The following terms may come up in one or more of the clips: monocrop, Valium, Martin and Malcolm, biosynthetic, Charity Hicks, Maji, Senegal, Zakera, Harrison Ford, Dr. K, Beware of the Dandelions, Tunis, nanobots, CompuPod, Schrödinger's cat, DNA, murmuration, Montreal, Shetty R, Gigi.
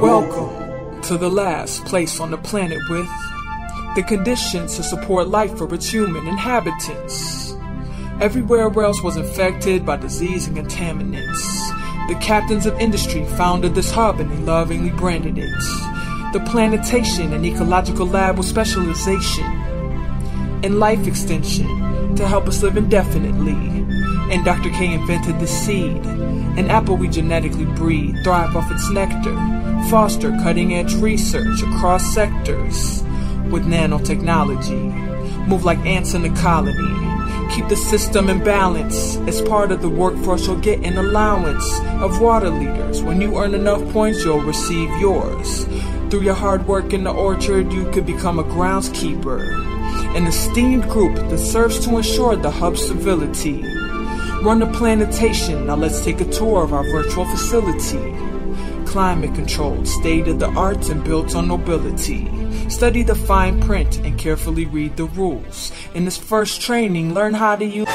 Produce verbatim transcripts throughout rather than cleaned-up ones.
Welcome to the last place on the planet with the conditions to support life for its human inhabitants. Everywhere else was infected by disease and contaminants. The captains of industry founded this hub and they lovingly branded it the Plantation, an ecological lab with specialization in life extension to help us live indefinitely. And Doctor K invented the seed, an apple we genetically breed, thrive off its nectar, foster cutting-edge research across sectors with nanotechnology, move like ants in a colony, keep the system in balance. As part of the workforce, you'll get an allowance of water liters. When you earn enough points, you'll receive yours. Through your hard work in the orchard, you could become a groundskeeper, an esteemed group that serves to ensure the hub's civility. Run the Plantation. Now let's take a tour of our virtual facility. Climate controlled, state of the arts, and built on nobility. Study the fine print and carefully read the rules. In this first training, learn how to use.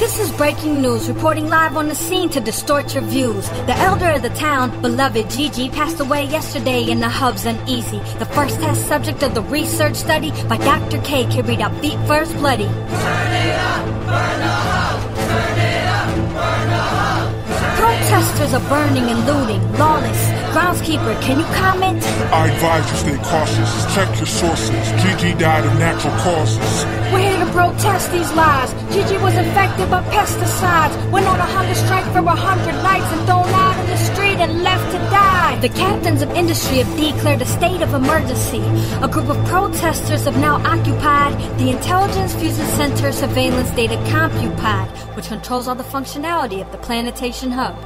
This is breaking news, reporting live on the scene to distort your views. The elder of the town, beloved Gigi, passed away yesterday in the hub's uneasy. The first test subject of the research study by Doctor K carried out feet first bloody. Turn it up, burn the hub! Turn it up, burn the hub! Protesters are burning and looting, lawless. Groundskeeper, can you comment? I advise you stay cautious. Check your sources. Gigi died of natural causes. We're here to protest these lies. Gigi was infected by pesticides. Went on a hunger strike for a hundred nights and thrown out in the street and left to die. The captains of industry have declared a state of emergency. A group of protesters have now occupied the Intelligence Fusion Center surveillance data CompuPod, which controls all the functionality of the Plantation Hub.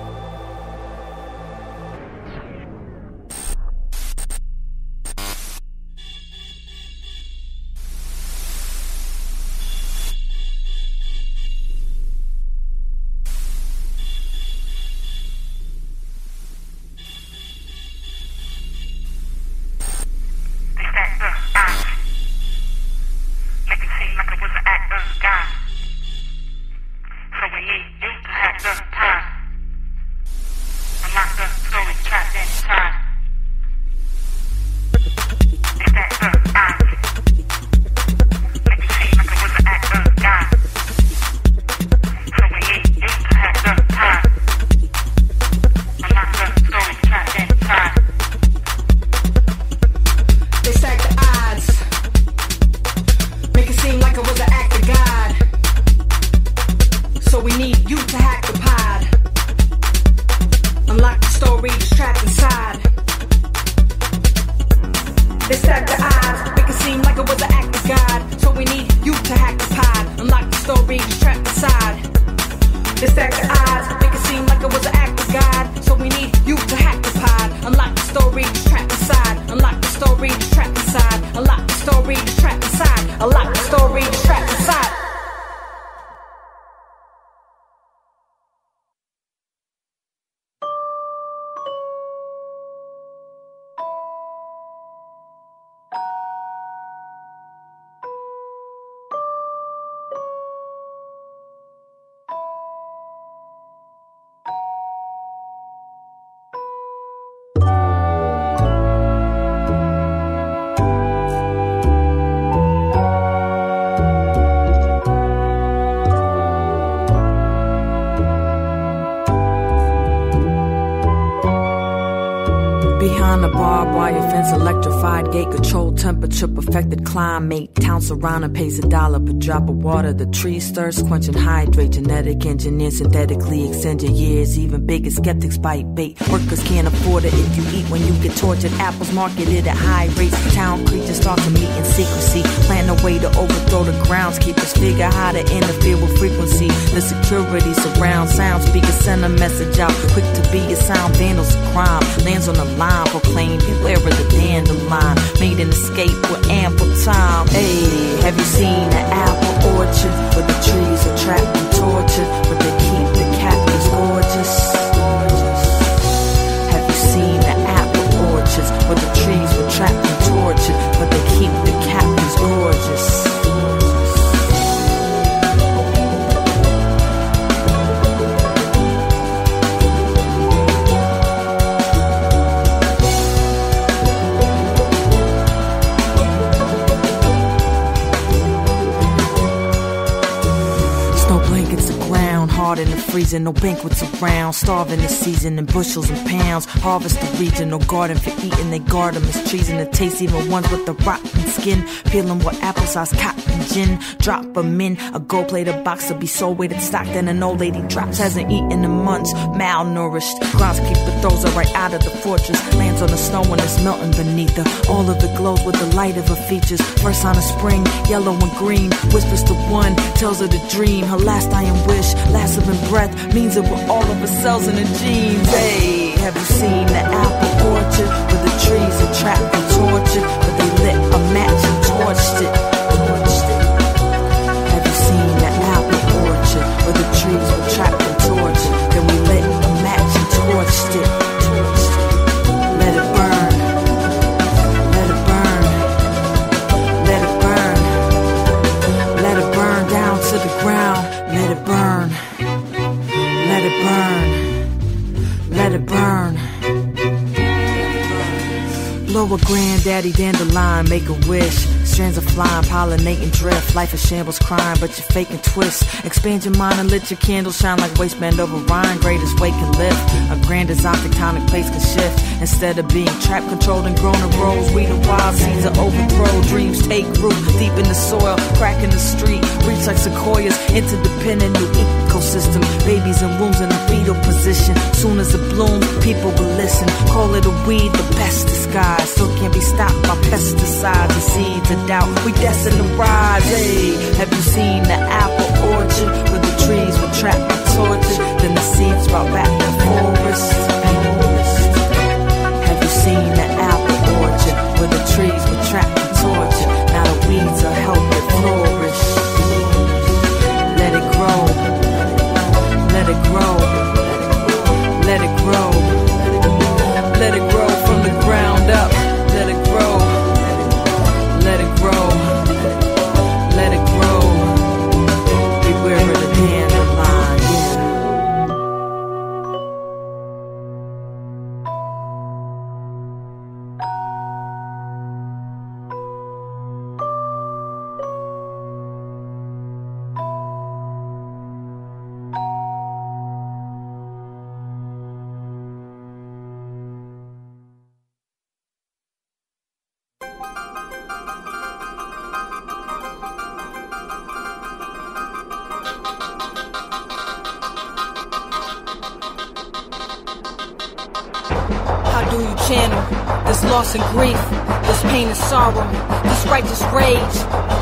Perfected climate, town surrounding pays a dollar per drop of water. The tree stirs, quenching hydrate. Genetic engineer synthetically extending years. Even bigger skeptics bite bait. Workers can't afford it if you eat when you get tortured. Apples marketed at high rates. Town creatures start to meet in secrecy. Plan a way to overthrow the groundskeepers. Figure how to interfere with frequency. The security surrounds sound speakers. Send a message out. Quick to be a sound vandals of crime. Lands on the line. Proclaim beware of the dandelion. Made an escape with ample time. Hey, have you seen an apple orchard where the trees are trapped and tortured, but they keep the captives gorgeous? Have you seen the apple orchards where the trees were trapped and tortured, but they keep the captives gorgeous? freezing, no banquets around. Starving the season in bushels and pounds. Harvest the regional garden for eating. They guard them as trees and the taste. Even ones with the rotten skin. Peel them with applesauce, cotton gin. Drop them in. A gold plated box will be sold, weighted, stocked. And an old lady drops, hasn't eaten in months. Malnourished. Groundskeeper throws her right out of the fortress. Lands on the snow when it's melting beneath her. All of it glows with the light of her features. First sign of spring, yellow and green. Whispers to one, tells her to dream. Her last iron wish, last living breath, means it with all of her cells in her genes. Hey, have you seen the apple orchard? Where the trees are trapped and tortured, but they lit a match and torched it. Torched it. Have you seen the apple orchard? Where the trees were trapped and tortured, then we lit a match and torched it. Torched it. Let it burn. Let it burn. Let it burn. Let it burn down to the ground. Let it burn. Let it burn. Let it burn. Blow a granddaddy dandelion, make a wish. Strands are flying, pollinating drift. Life is shambles crying, but you're faking twists. Expand your mind and let your candle shine like waistband over Rhine. Greatest weight can lift. A grand design, tectonic place can shift. Instead of being trapped, controlled, and grown in rows, we the wild seeds are overthrown. Dreams take root deep in the soil, crack in the street. Reach like sequoias, interdependent new ecosystem. Babies in wombs in a fetal position. Soon as it blooms, people will listen. Call it a weed, the best disguise. Still can't be stopped by pesticides and seeds. Out. We destined to rise. Hey, have you seen the apple orchard where the trees were trapped and tortured? Then the seeds brought back the forest. Have you seen the apple orchard where the trees were trapped and tortured? Now the weeds are helped to flourish. Let it grow. Let it grow. Let it grow. Let it grow from the ground up. Let it grow. Let it grow, let it grow, beware of the and grief, this pain and sorrow, this righteous rage,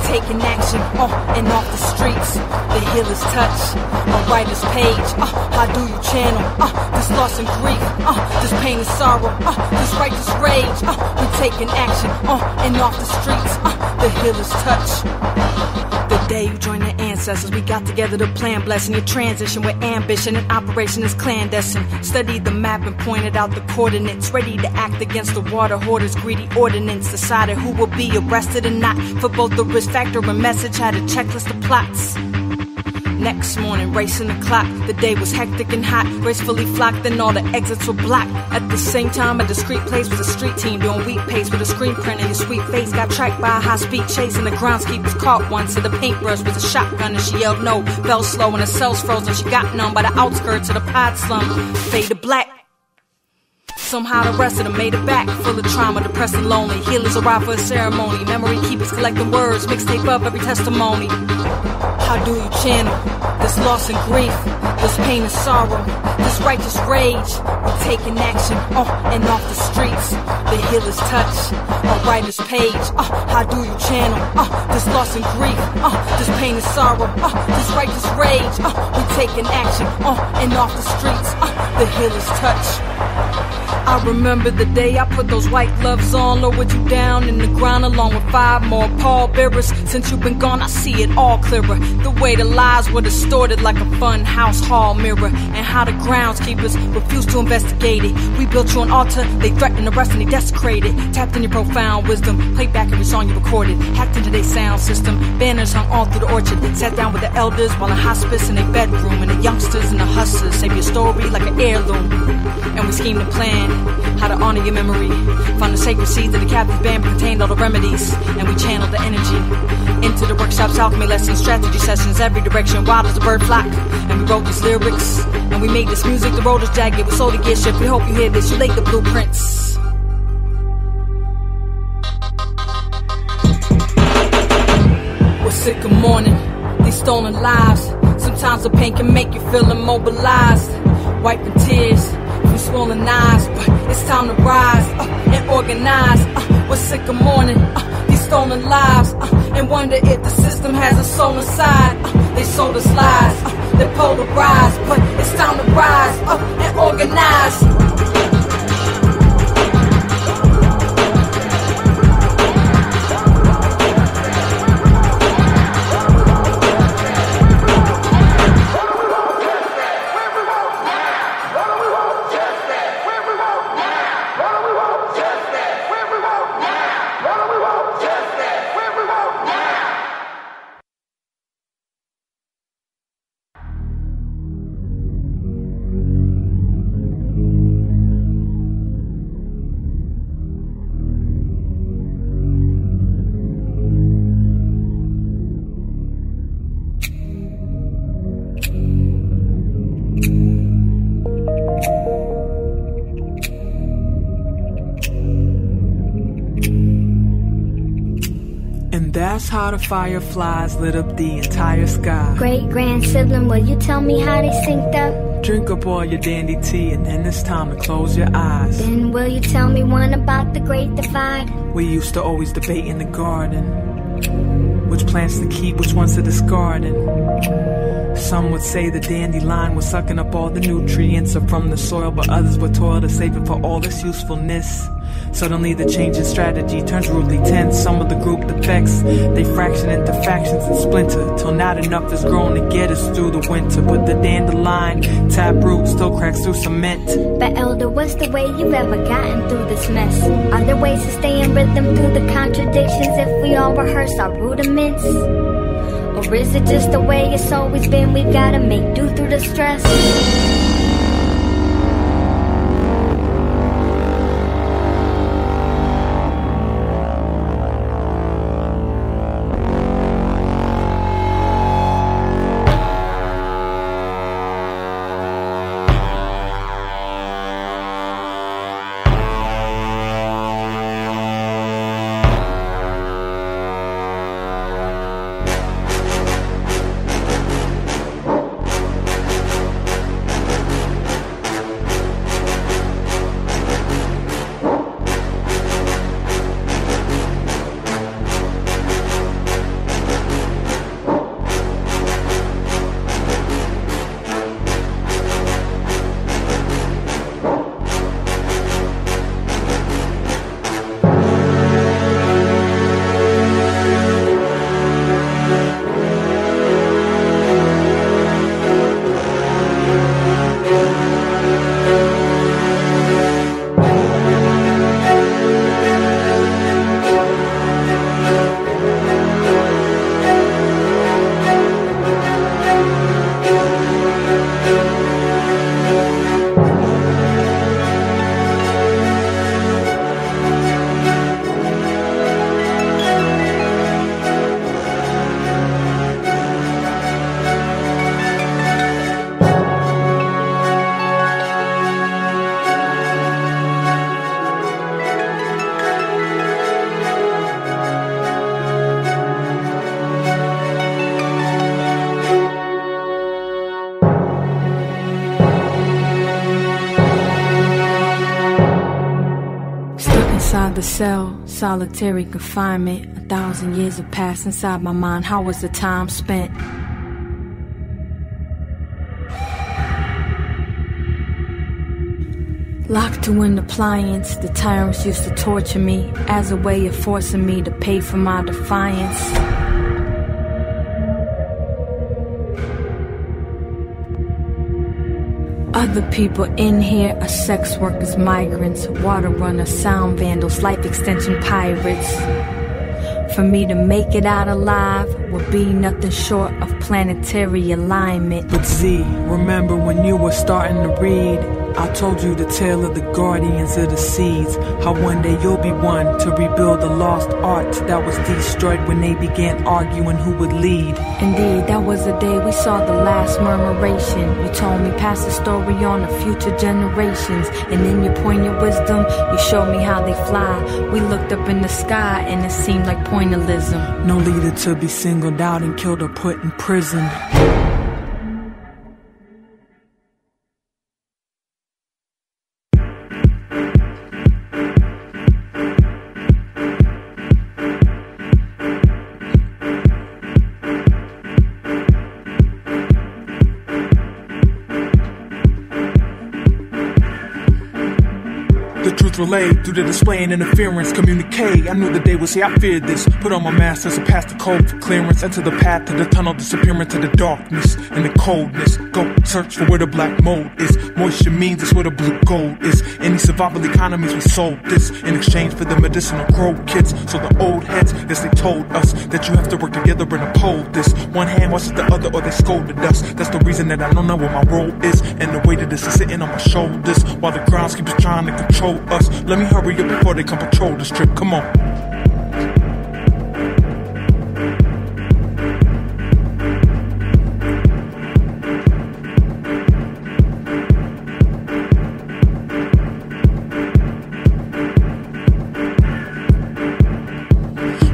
taking action on and off the streets, the healer's touch, a writer's page, uh, how do you channel, uh, this loss and grief, uh, this pain and sorrow, uh, this righteous rage, uh, we taking action on and off the streets, uh, the healer's touch. The day you join the ancestors, we got together to plan, blessing your transition with ambition, and operation is clandestine. Studied the map and pointed out the coordinates, ready to act against the water hoarders, greedy ordinance, decided who will be arrested and not, for both the risk factor and message, had a checklist of plots. Next morning, racing the clock, the day was hectic and hot, gracefully flocked, then all the exits were blocked. At the same time, a discreet place was a street team doing wheat pace with a screen print in your sweet face. Got tracked by a high-speed chase and the groundskeepers caught one, so the paintbrush was a shotgun and she yelled no, fell slow and her cells froze and she got numb by the outskirts of the pod slum, faded black. Somehow the rest of them made it back, full of trauma, depressed and lonely. Healers arrive for a ceremony, memory keepers collecting words, mixtape up every testimony. How do you channel this loss and grief, this pain and sorrow, this righteous rage? We're taking action on and off the streets, the healer's touch, a writer's page. Uh, how do you channel uh, this loss and grief, uh, this pain and sorrow, uh, this righteous rage? Uh, we're taking action on and off the streets, uh, the healer's touch. I remember the day I put those white gloves on, lowered you down in the ground along with five more pallbearers. Since you've been gone, I see it all clearer. The way the lies were distorted like a fun house hall mirror, and how the groundskeepers refused to investigate it. We built you an altar, they threatened the rest and they desecrated. Tapped in your profound wisdom, played back every song you recorded. Hacked into their sound system, banners hung all through the orchard. Sat down with the elders while in hospice in their bedroom, and the youngsters and the hustlers saved your story like an heirloom. And we schemed and planned. how to honor your memory. Found the sacred seeds of the captive band, but contained all the remedies, and we channeled the energy into the workshops, alchemy lessons, strategy sessions, every direction, wild as a bird flock. And we wrote these lyrics, and we made this music. The road is jagged, we sold the gear shift. We hope you hear this, you laid the blueprints. We're sick of mourning these stolen lives. Sometimes the pain can make you feel immobilized. Wiping tears from swollen eyes, but it's time to rise uh, and organize. Uh, we're sick of mourning uh, these stolen lives, uh, and wonder if the system has a soul inside. Uh, they sold us lies, uh, they polarized, but it's time to rise up uh, and organize. That's how the fireflies lit up the entire sky. Great grand sibling, will you tell me how they synced up? Drink up all your dandy tea, and then it's time to close your eyes. Then will you tell me one about the great divide? We used to always debate in the garden, which plants to keep, which ones to discard. And some would say the dandelion was sucking up all the nutrients from the soil, but others would toil to save it for all its usefulness. Suddenly the change in strategy turns rudely tense. Some of the group defects, they fraction into factions and splinter, till not enough is grown to get us through the winter. But the dandelion taproot still cracks through cement. But elder, what's the way you've ever gotten through this mess? Are there ways to stay in rhythm through the contradictions if we all rehearse our rudiments? Or is it just the way it's always been? We've gotta make do through the stress. The cell, solitary confinement. A thousand years have passed inside my mind. How was the time spent? Locked to an appliance, the tyrants used to torture me as a way of forcing me to pay for my defiance. Other people in here are sex workers, migrants, water runners, sound vandals, life extension pirates. For me to make it out alive would be nothing short of planetary alignment. But Z, remember when you were starting to read I told you the tale of the guardians of the seas, how one day you'll be one to rebuild the lost art that was destroyed when they began arguing who would lead. Indeed, that was the day we saw the last murmuration. You told me pass the story on to future generations, and in your poignant wisdom, you showed me how they fly. We looked up in the sky and it seemed like pointillism. No leader to be singled out and killed or put in prison. Relayed through the display and interference, communicate. I knew the day would say I feared this. Put on my mask to surpass the code for clearance. Enter the path to the tunnel, disappear into the darkness and the coldness. Go search for where the black mold is. Moisture means it's where the blue gold is. Any survival economies, we sold this in exchange for the medicinal grow kits. So the old heads, as they told us, that you have to work together and uphold this. One hand washes the other, or they scolded us. That's the reason that I don't know what my role is, and the weight of this is sitting on my shoulders while the grounds keep trying to control us. Let me hurry up before they come patrol this trip. Come on.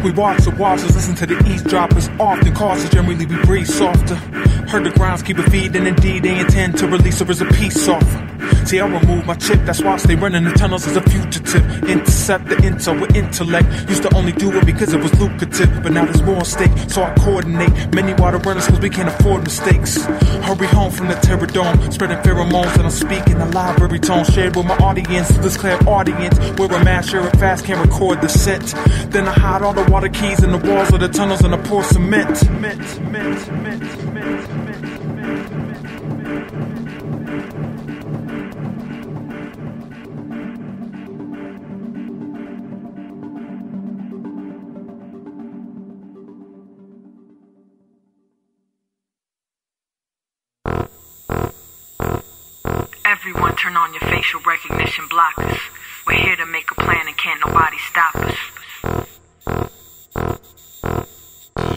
We watch the watchers, listen to the eavesdroppers. Often cautious, generally we breathe softer. Heard the grounds keep a feed, and indeed they intend to release her as a peace offer. See, I remove my chip, that's why I stay running the tunnels as a fugitive. Intercept the intel with intellect. Used to only do it because it was lucrative, but now there's more at stake, so I coordinate many water runners because we can't afford mistakes. Hurry home from the terror dome, spreading pheromones that I'm speaking a library tone, shared with my audience, this clear audience. Wear a mask, share it fast, can't record the scent. Then I hide all the water keys in the walls of the tunnels and I pour cement. Cement, cement, cement, cement, cement. Everyone turn on your facial recognition blockers. We're here to make a plan and can't nobody stop us.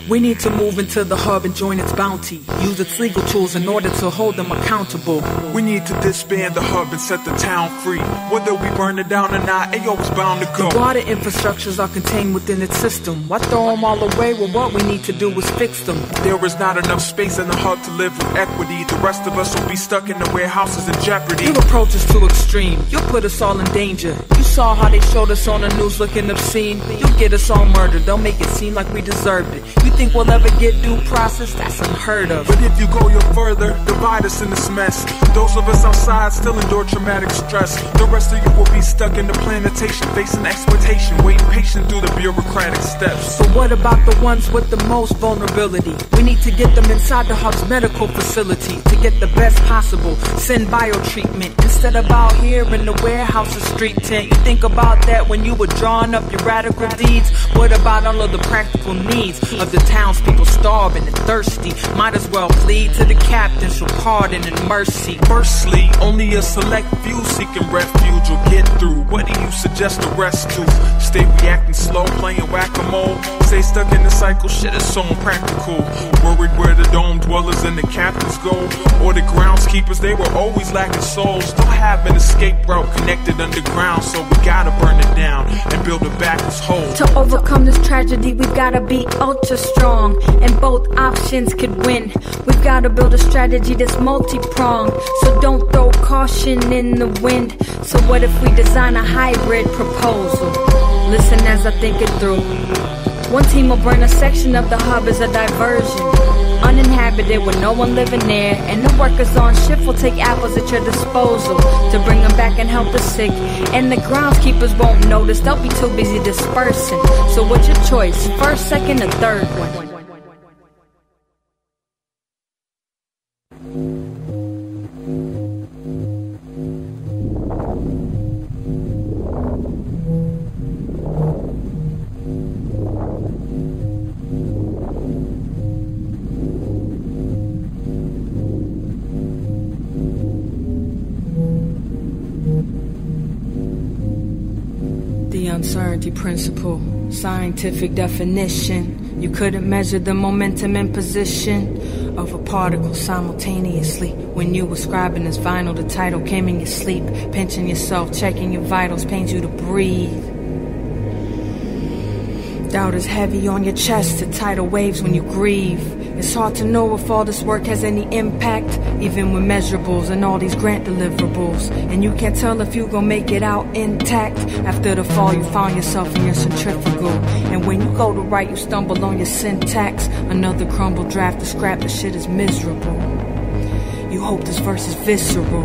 We need to move into the hub and join its bounty. Use its legal tools in order to hold them accountable. We need to disband the hub and set the town free. Whether we burn it down or not, A O is bound to go. The water infrastructures are contained within its system. Why throw them all away? Well, what we need to do is fix them. There is not enough space in the hub to live with equity. The rest of us will be stuck in the warehouses in jeopardy. Your approach is too extreme. You'll put us all in danger. You saw how they showed us on the news looking obscene. You'll get us all murdered. They'll make it seem like we deserved it. You think we'll ever get due process? That's unheard of. But if you go your further, divide us in this mess. Those of us outside still endure traumatic stress. The rest of you will be stuck in the plantation, facing exploitation, waiting patient through the bureaucratic steps. So what about the ones with the most vulnerability? We need to get them inside the hub's medical facility to get the best possible. Send bio treatment instead of out here in the warehouse or street tent. You think about that when you were drawing up your radical deeds? What about all of the practical needs of the townspeople starving and thirsty? Might as well plead to the captains for pardon and mercy. Firstly, only a select few seeking refuge will get through. What do you suggest the rest do? Stay reacting slow, playing whack-a-mole. Stay stuck in the cycle, shit is so impractical. Worried where the dome dwellers and the captains go, or the groundskeepers, they were always lacking souls. Don't have an escape route connected underground, so we gotta burn it down and build it back as whole. To overcome this tragedy, we gotta be ultra strong, and both options could win. We've gotta build a strategy that's multi-pronged, so don't throw caution in the wind. So what if we design a hybrid proposal? Listen as I think it through. One team will burn a section of the hub as a diversion, uninhabited with no one living there, and the workers on shift will take apples at your disposal to bring them back and help the sick. And the groundskeepers won't notice, they'll be too busy dispersing. So what's your choice? First, second, or third one? uncertainty principle, scientific definition. You couldn't measure the momentum and position of a particle simultaneously. When you were scribing this vinyl, the title came in your sleep. Pinching yourself, checking your vitals, pains you to breathe. Doubt is heavy on your chest, it tidal waves when you grieve. It's hard to know if all this work has any impact, even with measurables and all these grant deliverables. And you can't tell if you gon' make it out intact. After the fall, you found yourself in your centrifugal. And when you go to write, you stumble on your syntax. Another crumble draft to scrap, the shit is miserable. You hope this verse is visceral,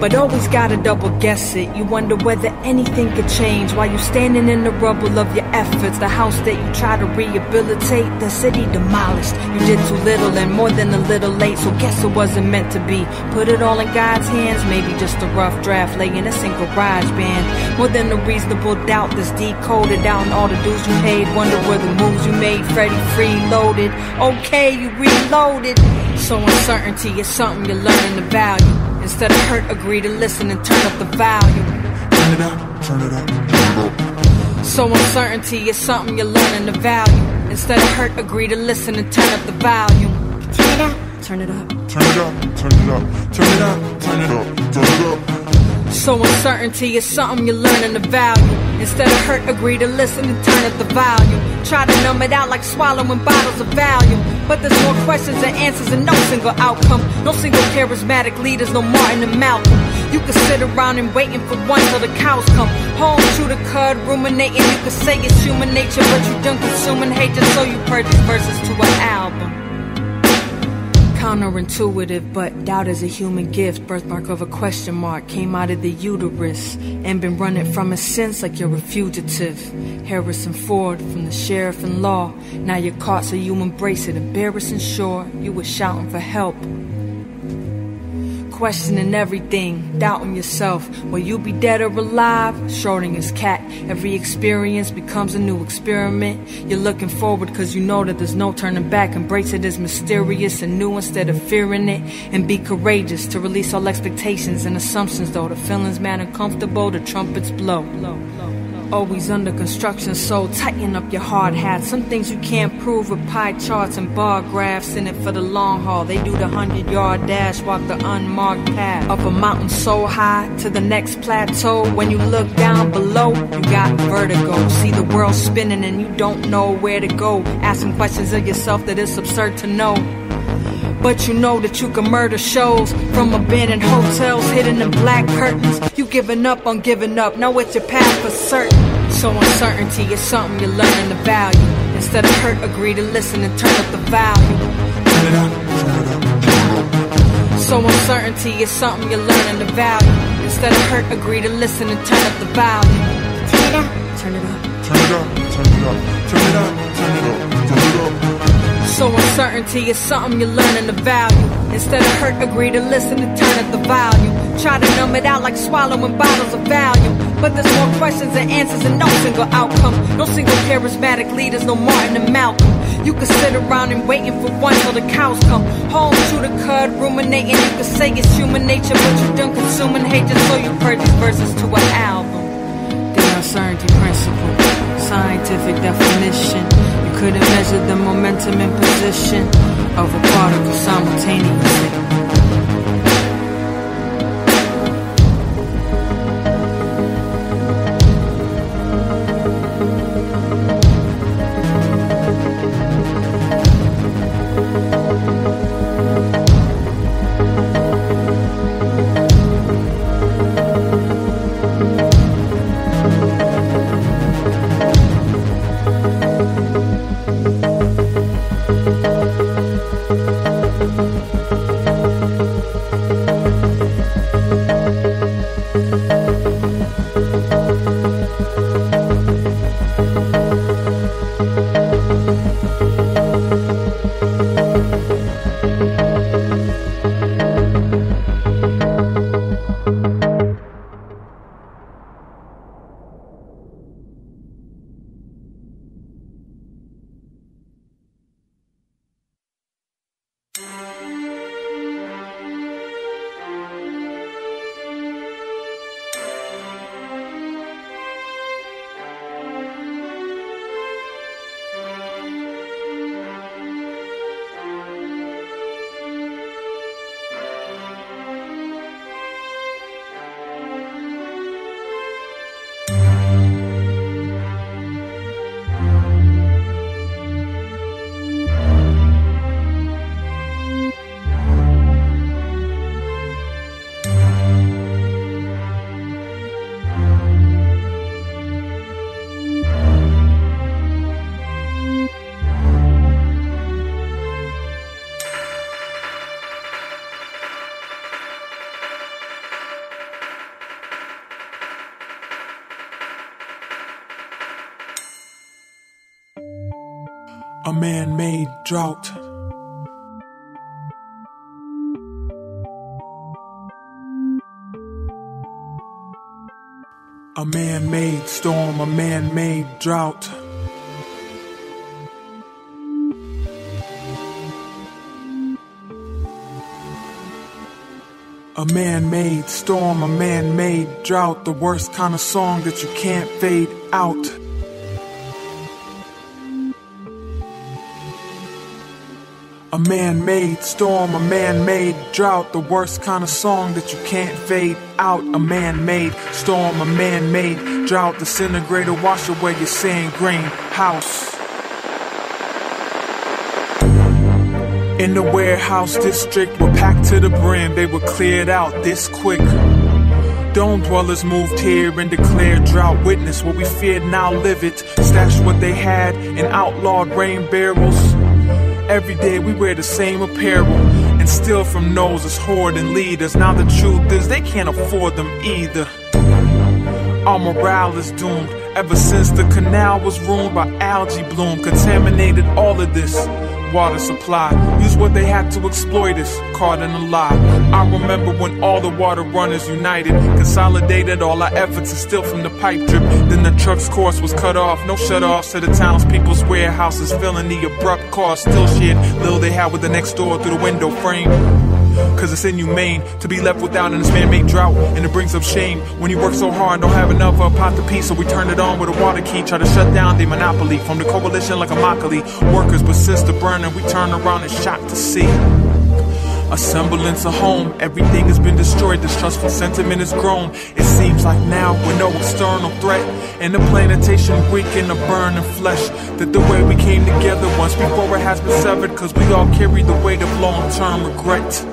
but always gotta double guess it. You wonder whether anything could change while you're standing in the rubble of your efforts. The house that you try to rehabilitate, the city demolished. You did too little and more than a little late, so guess it wasn't meant to be. Put it all in God's hands, maybe just a rough draft laying a single garage band. More than a reasonable doubt that's decoded out in all the dues you paid. Wonder where the moves you made, Freddy free-loaded. Okay, you reloaded. So uncertainty is something you're learning to value. Instead of hurt, agree to listen and turn up the volume. Turn it up, turn it up, turn it up. So uncertainty is something you're learning to value. Instead of hurt, agree to listen and turn up the volume. Turn it up, turn it up, turn it up, turn it up, turn it up, turn it up, turn it up. So uncertainty is something you're learning to value. Instead of hurt, agree to listen and turn up the volume. Try to numb it out like swallowing bottles of Valium. But there's more questions than answers and no single outcome. No single charismatic leaders, no Martin and Malcolm. You can sit around and waiting for one till the cows come home, shoot a cud, ruminating. You can say it's human nature, but you done consuming hatred, so you purchase verses to an album. Counterintuitive, but doubt is a human gift. Birthmark of a question mark came out of the uterus and been running from it since, like you're a fugitive. Harrison Ford from the sheriff and law. Now you're caught, so you embrace it. Embarrassing, sure, you were shouting for help. Questioning everything, doubting yourself. Will you be dead or alive? Schrödinger's cat. Every experience becomes a new experiment. You're looking forward cause you know that there's no turning back. Embrace it as mysterious and new instead of fearing it. And be courageous to release all expectations and assumptions though. The feelings man uncomfortable, the trumpets blow. Always under construction, so tighten up your hard hat. Some things you can't prove with pie charts and bar graphs. In it for the long haul, they do the hundred yard dash, walk the unmarked path. Up a mountain so high to the next plateau. When you look down below, you got vertigo. See the world spinning and you don't know where to go. Asking questions of yourself that it's absurd to know. But you know that you can murder shows from abandoned hotels hidden in black curtains. You giving up on giving up, now it's your path for certain. So uncertainty is something you're learning to value. Instead of hurt, agree to listen and turn up the volume. Turn it up, turn it up, turn it up. So uncertainty is something you're learning to value. Instead of hurt, agree to listen and turn up the volume. Turn it up, turn it up, turn it up, turn it up, turn it up, turn it up, turn it up. So uncertainty is something you're learning to value. Instead of hurt, agree to listen and turn up the volume. Try to numb it out like swallowing bottles of Valium. But there's more questions than answers and no single outcome. No single charismatic leaders, no Martin and Malcolm. You can sit around and waiting for one till the cows come home, shoot a cud, ruminating. You can say it's human nature, but you done consuming hatred, so you purchase verses to an album. The uncertainty principle, scientific definition. Couldn't measure the momentum and position of a particle simultaneously. Thank you. a man-made drought. A man-made storm, a man-made drought. A man-made storm, a man-made drought. The worst kind of song that you can't fade out. A man-made storm, a man-made drought. The worst kind of song that you can't fade out. A man-made storm, a man-made drought. Disintegrator, wash away your sand green house. In the warehouse district, we're packed to the brim. They were cleared out this quick. Dome dwellers moved here and declared drought. Witness what we feared, now live it. Stashed what they had in outlawed rain barrels. Every day we wear the same apparel and steal from those as hoarding leaders. Now the truth is they can't afford them either. Our morale is doomed ever since the canal was ruined by algae bloom. Contaminated all of this water supply. Use what they had to exploit us, caught in a lie. I remember when all the water runners united, consolidated all our efforts and steal from the pipe drip. Then the truck's course was cut off, no shut-offs to the townspeople's warehouses, feeling the abrupt cost. Still shared little they had with the next door through the window frame. Cause it's inhumane to be left without in this man-made drought, and it brings up shame when you work so hard, don't have enough for a pot to pee. So we turn it on with a water key, try to shut down the monopoly from the coalition like a mockery. Workers persist to burn and we turn around and shocked to see a semblance of home. Everything has been destroyed, distrustful sentiment has grown. It seems like now with no external threat, and the plantation weak in the burning flesh, that the way we came together once before it has been severed. Cause we all carry the weight of long-term regret.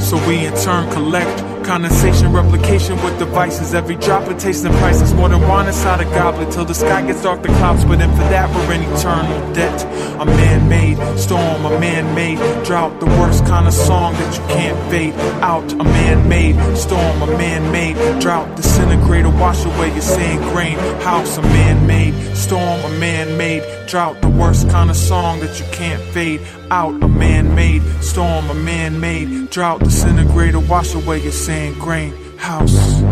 So we in turn collect condensation, replication with devices. Every drop it tastes and prices more than wine inside a goblet. Till the sky gets dark, the clouds, but in for that we're in eternal debt. A man-made storm, a man-made drought. The worst kind of song that you can't fade out. A man-made storm, a man-made drought. Disintegrator, wash away your sand grain house. A man-made storm, a man-made drought. The worst kind of song that you can't fade out. A man-made storm, a man-made drought. Disintegrator, wash away your sand grain house.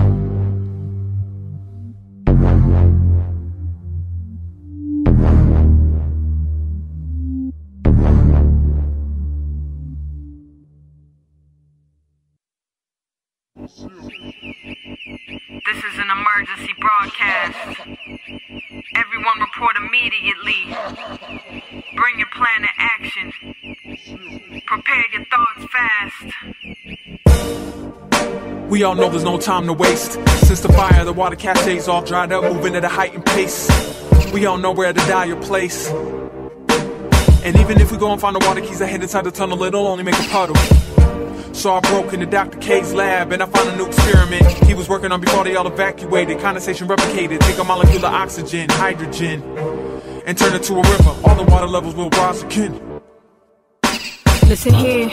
This is an emergency broadcast. Everyone report immediately. Bring your plan to action. Prepare your thoughts fast. We all know there's no time to waste. Since the fire, the water caches all dried up, moving at a heightened pace. We all know we're at a dire place. And even if we go and find the water keys ahead inside the tunnel, it'll only make a puddle. So I broke into Doctor K's lab and I found a new experiment he was working on before they all evacuated. Condensation replicated, take a molecule of oxygen, hydrogen, and turn it to a river. All the water levels will rise again. Listen here.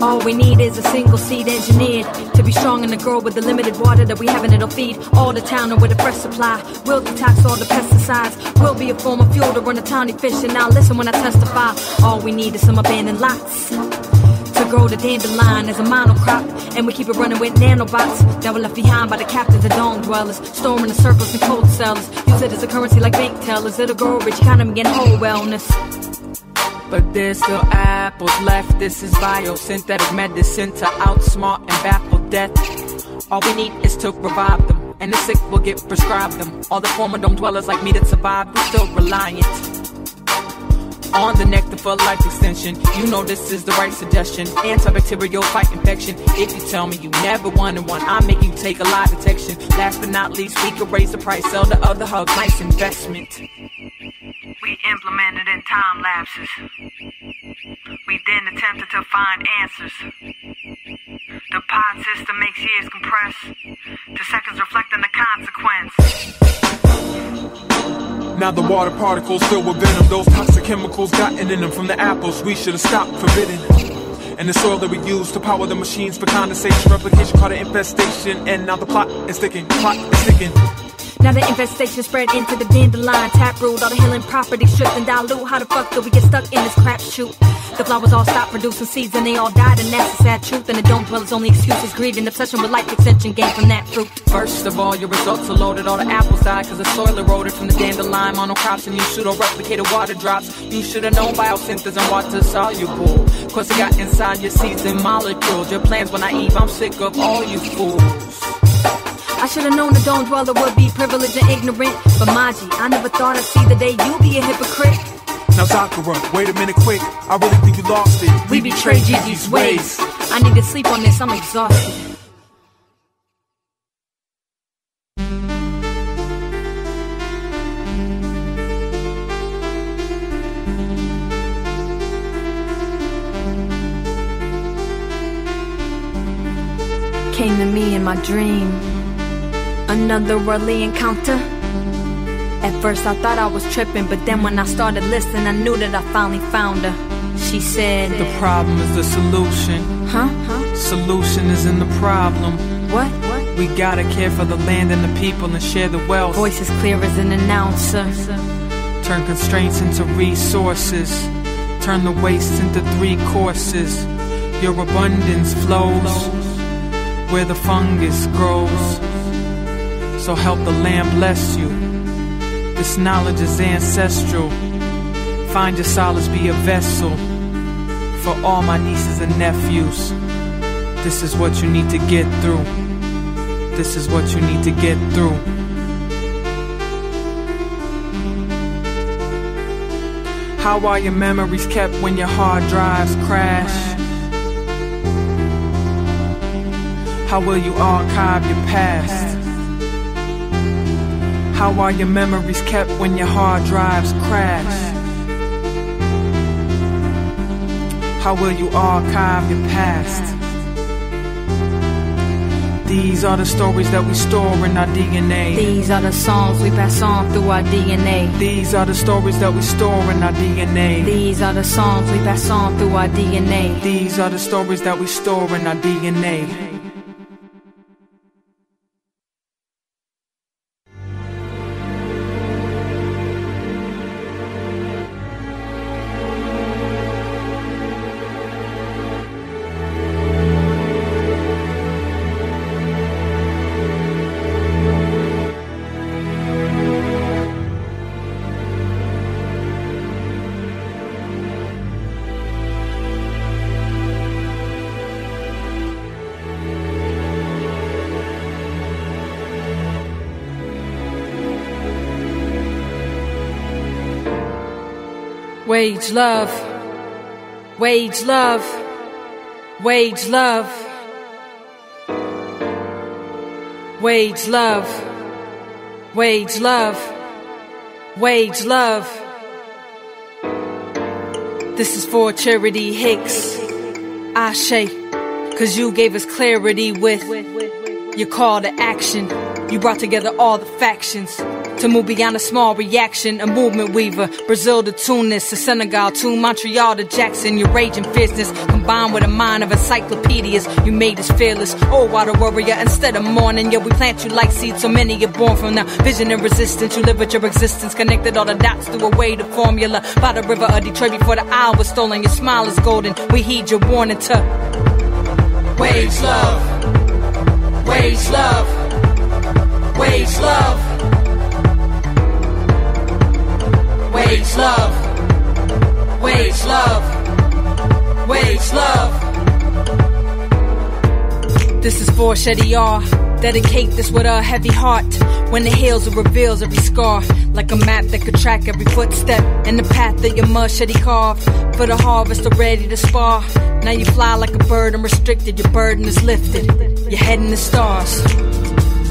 All we need is a single seed engineered to be strong and to grow with the limited water that we have, and it'll feed all the town and with a fresh supply. We'll detox all the pesticides. We'll be a form of fuel to run a tiny fish. And now listen when I testify. All we need is some abandoned lots to grow the dandelion as a monocrop, and we keep it running with nanobots that were left behind by the captains and dome dwellers, storming the circles and cold cellars. Use it as a currency like bank tellers. It'll grow rich economy and whole wellness. But there's still apples left. This is biosynthetic medicine to outsmart and baffle death. All we need is to revive them, and the sick will get prescribed them. All the former dome dwellers like me that survived, we're still reliant on the nectar for life extension. You know this is the right suggestion. Antibacterial fight infection. If you tell me you never wanted one, I make you take a lie detection. Last but not least, we could raise the price, sell the other hug. Nice investment. We implemented in time lapses. We then attempted to find answers. The pod system makes years compress to seconds reflecting the consequence. Now the water particles filled with venom. Those toxic chemicals gotten in them from the apples we should have stopped forbidden. And the soil that we use to power the machines for condensation, replication, caught an infestation. And now the plot is sticking, plot is sticking. Now the infestation spread into the dandelion. Tap root, all the healing properties stripped and dilute. How the fuck do we get stuck in this crapshoot? The flowers all stopped producing seeds and they all died, and that's the sad truth. And the dome dwellers only excuse is greed and obsession with life extension gained from that fruit. First of all, your results are loaded. All the apples died cause the soil eroded from the dandelion. Monocrops and you pseudo-replicated water drops. You should have known biosynthesis and water soluble. Cause it got inside your seeds and molecules. Your plans were naive, I'm sick of all you fools. I should've known the dome dweller would be privileged and ignorant. But Maji, I never thought I'd see the day you be a hypocrite. Now Zakera, wait a minute quick, I really think you lost it. We betrayed Gigi's ways. I need to sleep on this, I'm exhausted. Came to me in my dream, another worldly encounter. At first I thought I was tripping, but then when I started listening, I knew that I finally found her. She said, the problem is the solution. Huh? Huh? Solution is in the problem. What? What? We gotta care for the land and the people and share the wealth. Voice is clear as an announcer. Turn constraints into resources. Turn the waste into three courses. Your abundance flows where the fungus grows. So help the land bless you. This knowledge is ancestral. Find your solace, be a vessel. For all my nieces and nephews, this is what you need to get through. This is what you need to get through. How are your memories kept when your hard drives crash? How will you archive your past? How are your memories kept when your hard drives crash? How will you archive your past? These are the stories that we store in our D N A. These are the songs we pass on through our D N A. These are the stories that we store in our D N A. These are the songs we pass on through our D N A. These are the stories that we store in our D N A. Wage love, wage love, wage love, wage love, wage love, wage love. This is for Charity Hicks, Ashe, cause you gave us clarity with your call to action. You brought together all the factions to move beyond a small reaction, a movement weaver. Brazil to Tunis, to Senegal, to Montreal, to Jackson. Your rage and fierceness combined with a mind of encyclopedias. You made us fearless. Oh, what a warrior. Instead of mourning, yeah, we plant you like seeds. So many are born from the vision and resistance. You live with your existence, connected all the dots through a way to formula. By the river of Detroit before the hour was stolen. Your smile is golden. We heed your warning to wage love, wage love, wage love. Wage love, wage love, wage love. This is for Shetty R. Dedicate this with a heavy heart. When it heals, it reveals every scar. Like a map that could track every footstep in the path that your machete carved. For the harvest, are ready to spar. Now you fly like a bird, unrestricted. Your burden is lifted. You're heading the stars.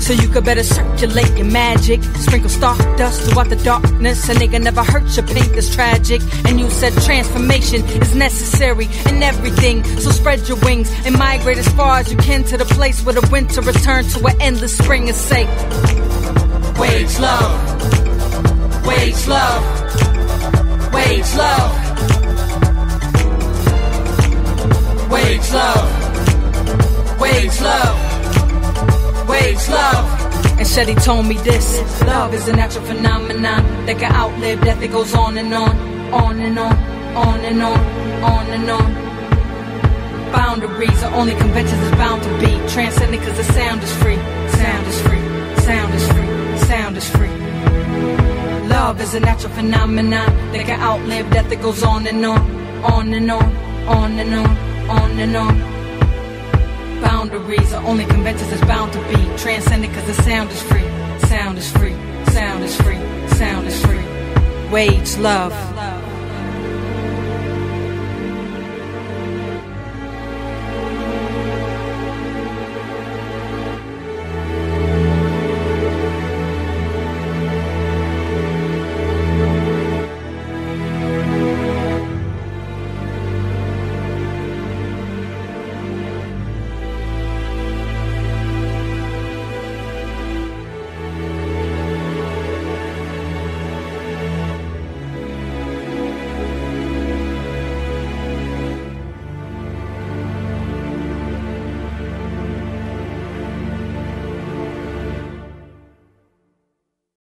So you could better circulate your magic. Sprinkle star dust throughout the darkness. A nigga never hurt your paint, that's tragic. And you said transformation is necessary in everything. So spread your wings and migrate as far as you can to the place where the winter returns to an endless spring and say wage love, wage love, wage love, wage love, wage love. Wage love And Shetty told me this: love is a natural phenomenon that can outlive death. That goes on and on, on and on, on and on, on and on. Boundaries are only conventions is bound to be transcended, cause the sound is free. Sound is free, sound is free, sound is free. Love is a natural phenomenon that can outlive death. That goes on and on, on and on, on and on, on and on. Boundaries are only conventions that's bound to be transcended, cause the sound is free, sound is free, sound is free, sound is free. Wage love.